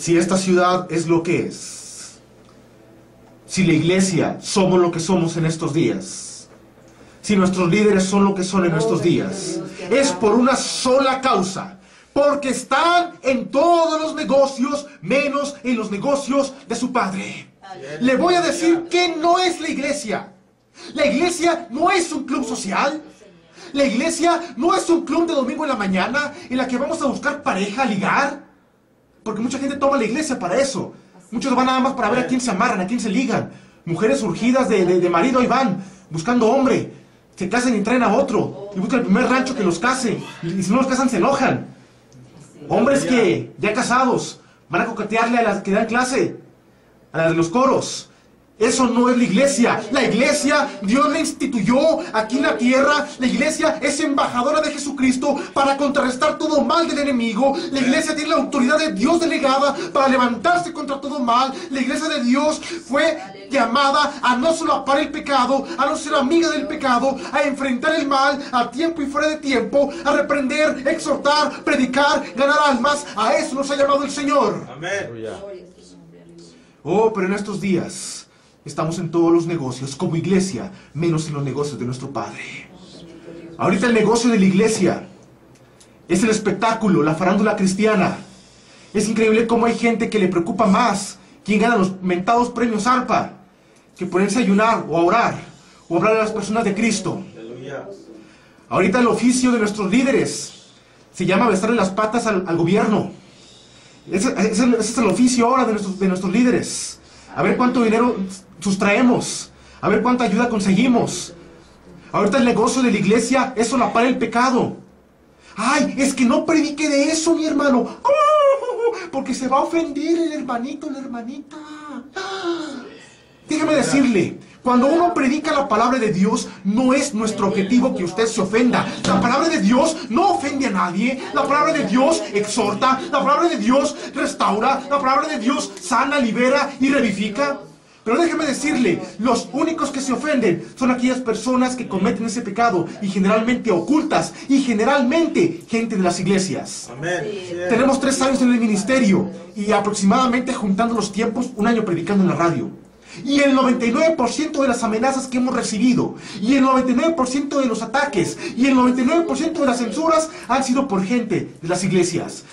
si esta ciudad es lo que es, si la iglesia somos lo que somos en estos días, si nuestros líderes son lo que son en estos días, es por una sola causa. Porque están en todos los negocios, menos en los negocios de su padre. Le voy a decir que no es la iglesia. La iglesia no es un club social. La iglesia no es un club de domingo en la mañana en la que vamos a buscar pareja, a ligar. Porque mucha gente toma la iglesia para eso. Muchos van nada más para ver a quién se amarran, a quién se ligan. Mujeres surgidas de marido y van buscando hombre. Se casan y traen a otro. Y buscan el primer rancho que los case. Y si no los casan, se enojan. Hombres que, ya casados, van a coquetearle a las que dan clase, a las de los coros. Eso no es la iglesia. La iglesia, Dios la instituyó aquí en la tierra. La iglesia es embajadora de Jesucristo para contrarrestar todo mal del enemigo. La iglesia tiene la autoridad de Dios delegada para levantarse contra todo mal. La iglesia de Dios fue llamada a no solapar el pecado, a no ser amiga del pecado, a enfrentar el mal a tiempo y fuera de tiempo, a reprender, exhortar, predicar, ganar almas. A eso nos ha llamado el Señor. Amén. Oh, pero en estos días estamos en todos los negocios como iglesia, menos en los negocios de nuestro Padre. Ahorita el negocio de la iglesia es el espectáculo, la farándula cristiana. Es increíble cómo hay gente que le preocupa más quién gana los mentados premios ARPA que ponerse a ayunar o a orar o hablar a las personas de Cristo. Ahorita el oficio de nuestros líderes se llama besarle las patas al gobierno. Ese es el oficio ahora de nuestros líderes. A ver cuánto dinero sustraemos, a ver cuánta ayuda conseguimos. Ahorita el negocio de la iglesia es solapar el pecado. Ay, es que no predique de eso, mi hermano, porque se va a ofender el hermanito, la hermanita. Déjeme decirle, cuando uno predica la palabra de Dios, no es nuestro objetivo que usted se ofenda. La palabra de Dios no ofende a nadie. La palabra de Dios exhorta. La palabra de Dios restaura. La palabra de Dios sana, libera y revivifica. Pero déjeme decirle, los únicos que se ofenden son aquellas personas que cometen ese pecado, y generalmente ocultas, y generalmente gente de las iglesias. Amén. Tenemos 3 años en el ministerio, y aproximadamente juntando los tiempos, 1 año predicando en la radio. Y el 99% de las amenazas que hemos recibido, y el 99% de los ataques, y el 99% de las censuras han sido por gente de las iglesias.